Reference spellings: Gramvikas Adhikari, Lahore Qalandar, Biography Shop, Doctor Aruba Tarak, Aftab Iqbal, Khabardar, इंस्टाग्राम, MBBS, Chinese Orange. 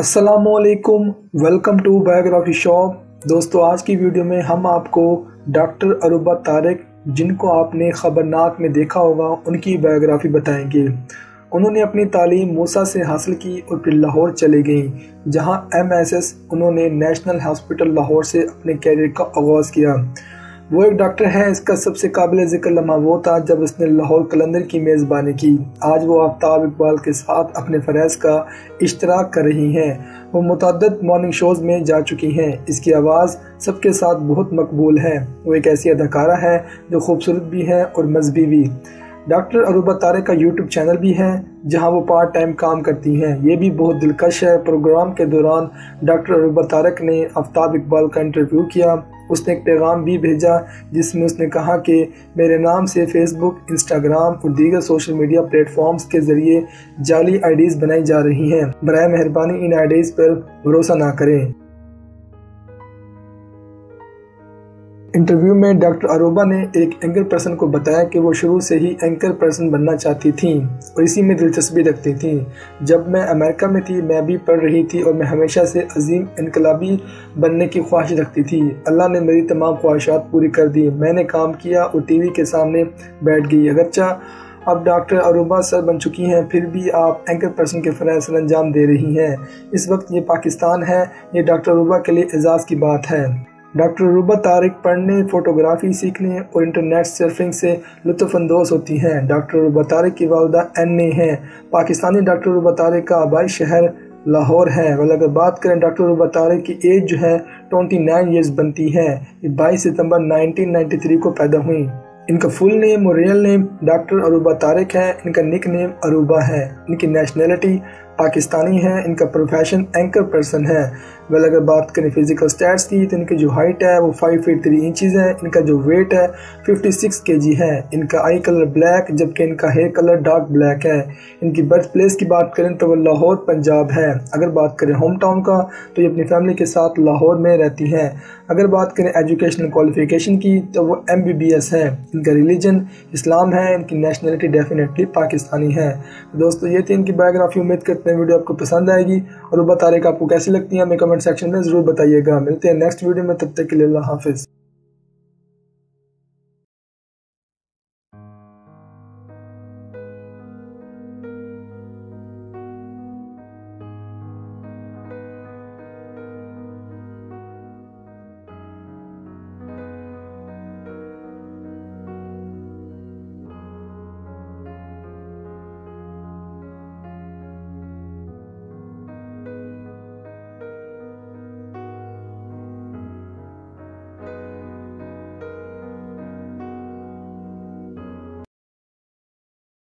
अस्सलामुअलैकुम, welcome to biography shop. दोस्तों, आज की वीडियो में हम आपको डॉक्टर अरूबा तारक, जिनको आपने खबरनाक में देखा होगा, उनकी बायोग्राफ़ी बताएंगे। उन्होंने अपनी तालीम मूसा से हासिल की और फिर लाहौर चले गई, जहां एमएसएस उन्होंने नेशनल हॉस्पिटल लाहौर से अपने कैरियर का आगाज़ किया। वो एक डॉक्टर है, इसका सबसे काबिल ज़िक्र लम्हा वो था जब उसने लाहौर कलंदर की मेज़बानी की। आज वो आफ्ताब इकबाल के साथ अपने फ़रैज़ का इश्तराक कर रही हैं। वो मुतअद्दिद मॉर्निंग शोज़ में जा चुकी हैं। इसकी आवाज़ सबके साथ बहुत मकबूल है। वो एक ऐसी अदाकारा है जो खूबसूरत भी है और मजहबी भी। डॉक्टर अरूबा तारक का यूट्यूब चैनल भी है, जहां वो पार्ट टाइम काम करती हैं। ये भी बहुत दिलकश है। प्रोग्राम के दौरान डॉक्टर अरूबा तारक ने आफ्ताब इकबाल का इंटरव्यू किया। उसने एक पैगाम भी भेजा जिसमें उसने कहा कि मेरे नाम से फेसबुक, इंस्टाग्राम और दीगर सोशल मीडिया प्लेटफॉर्म्स के ज़रिए जाली आईडीज़ बनाई जा रही हैं। बराए मेहरबानी इन आईडीज़ पर भरोसा ना करें। इंटरव्यू में डॉक्टर अरूबा ने एक एंकर पर्सन को बताया कि वो शुरू से ही एंकर पर्सन बनना चाहती थीं और इसी में दिलचस्पी रखती थीं। जब मैं अमेरिका में थी, मैं भी पढ़ रही थी और मैं हमेशा से अजीम इनकलाबी बनने की ख्वाहिश रखती थी। अल्लाह ने मेरी तमाम ख्वाहिशात पूरी कर दी। मैंने काम किया और टीवी के सामने बैठ गई। अगरचा अब डॉक्टर अरूबा सर बन चुकी हैं, फिर भी आप एंकर पर्सन के फ़राज़ सर अंजाम दे रही हैं। इस वक्त ये पाकिस्तान है। ये डॉक्टर अरूबा के लिए एजाज़ की बात है। डॉक्टर अरूबा तारक पढ़ने, फ़ोटोग्राफ़ी सीखने और इंटरनेट सर्फिंग से लुत्फ़अंदोज़ होती हैं। डॉक्टर अरूबा तारक की वालदा NA हैं। पाकिस्तानी डॉक्टर अरूबा तारक का आबाई शहर लाहौर है। वह अगर बात करें डॉक्टर अरूबा तारक की एज जो है 29 ईयर्स बनती है। 22 सितंबर 1993 को पैदा हुई। इनका फुल नेम और real name doctor Aruba Tariq है। इनका निक नेम अरूबा है। इनकी नेशनलिटी पाकिस्तानी है। इनका प्रोफेशन एंकर पर्सन है। वेल अगर बात करें फिजिकल स्टैट्स की, तो इनकी जो हाइट है वो 5 फीट 3 इंचज़ है। इनका जो वेट है 56 kg है। इनका आई कलर ब्लैक, जबकि इनका हेयर कलर डार्क ब्लैक है। इनकी बर्थ प्लेस की बात करें तो वह लाहौर, पंजाब है। अगर बात करें होम टाउन का, तो ये अपनी फैमिली के साथ लाहौर में रहती हैं। अगर बात करें एजुकेशनल क्वालिफ़िकेशन की, तो वो MBBS है। इनका रिलीजन इस्लाम है। इनकी नेशनलिटी डेफिनेटली पाकिस्तानी है। दोस्तों, ये थी इनकी बायोग्राफी। उम्मीद करते वीडियो आपको पसंद आएगी। और अरूबा तारक आपको कैसी लगती है, हमें कमेंट सेक्शन में ज़रूर बताइएगा। मिलते हैं नेक्स्ट वीडियो में, तब तक के लिए अल्लाह हाफिज़।